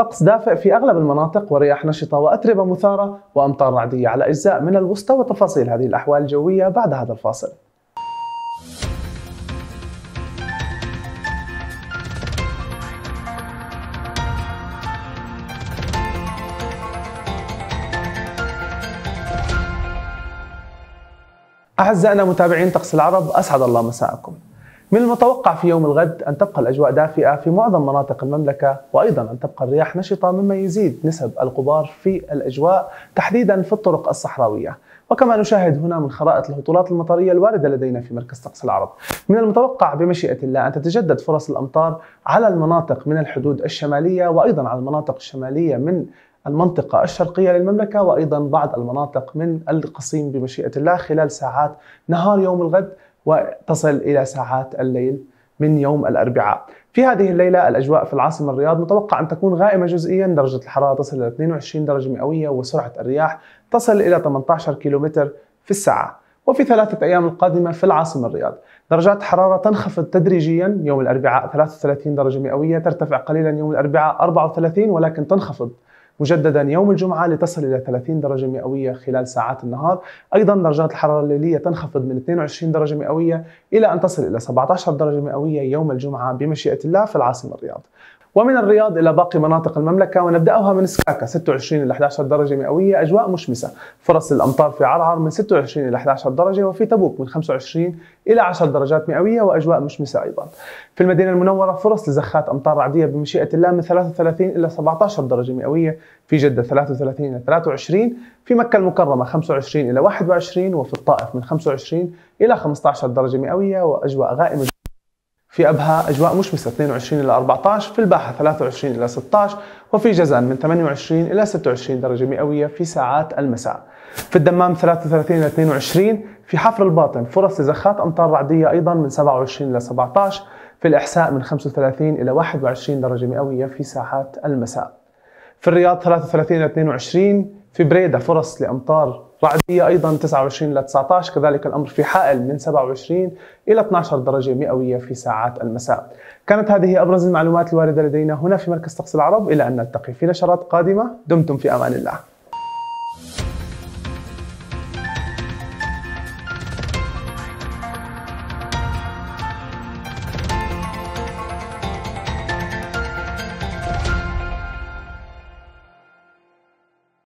طقس دافئ في أغلب المناطق ورياح نشطة وأتربة مثارة وأمطار رعدية على أجزاء من الوسطى، وتفاصيل هذه الأحوال الجوية بعد هذا الفاصل. أعزائنا متابعين طقس العرب، أسعد الله مساءكم. من المتوقع في يوم الغد أن تبقى الأجواء دافئة في معظم مناطق المملكة، وأيضا أن تبقى الرياح نشطة مما يزيد نسب الغبار في الأجواء تحديدا في الطرق الصحراوية. وكما نشاهد هنا من خرائط الهطولات المطرية الواردة لدينا في مركز طقس العرب، من المتوقع بمشيئة الله أن تتجدد فرص الأمطار على المناطق من الحدود الشمالية، وأيضا على المناطق الشمالية من المنطقة الشرقية للمملكة، وأيضا بعض المناطق من القصيم بمشيئة الله خلال ساعات نهار يوم الغد وتصل إلى ساعات الليل من يوم الأربعاء. في هذه الليلة الأجواء في العاصمة الرياض متوقع أن تكون غائمة جزئيا، درجة الحرارة تصل إلى 22 درجة مئوية وسرعة الرياح تصل إلى 18 كيلومتر في الساعة. وفي 3 أيام القادمة في العاصمة الرياض درجات الحرارة تنخفض تدريجيا، يوم الأربعاء 33 درجة مئوية، ترتفع قليلا يوم الأربعاء 34، ولكن تنخفض مجددا يوم الجمعة لتصل إلى 30 درجة مئوية خلال ساعات النهار. أيضا درجات الحرارة الليلية تنخفض من 22 درجة مئوية إلى أن تصل إلى 17 درجة مئوية يوم الجمعة بمشيئة الله في العاصمة الرياض. ومن الرياض إلى باقي مناطق المملكة، ونبدأها من سكاكا 26 إلى 11 درجة مئوية، أجواء مشمسة، فرص الأمطار في عرعر من 26 إلى 11 درجة، وفي تبوك من 25 إلى 10 درجات مئوية وأجواء مشمسة أيضا. في المدينة المنورة فرص لزخات أمطار رعدية بمشيئة الله من 33 إلى 17 درجة مئوية، في جدة 33 إلى 23، في مكة المكرمة 25 إلى 21، وفي الطائف من 25 إلى 15 درجة مئوية وأجواء غائمة. في أبها أجواء مشمسة 22 إلى 14، في الباحة 23 إلى 16، وفي جازان من 28 إلى 26 درجة مئوية في ساعات المساء. في الدمام 33 إلى 22، في حفر الباطن فرص لزخات أمطار رعدية أيضا من 27 إلى 17، في الإحساء من 35 إلى 21 درجة مئوية في ساعات المساء. في الرياض 33 إلى 22، في بريدة فرص لأمطار رعدية أيضا 29 إلى 19، كذلك الأمر في حائل من 27 إلى 12 درجة مئوية في ساعات المساء. كانت هذه أبرز المعلومات الواردة لدينا هنا في مركز طقس العرب، إلى أن نلتقي في نشرات قادمة، دمتم في أمان الله.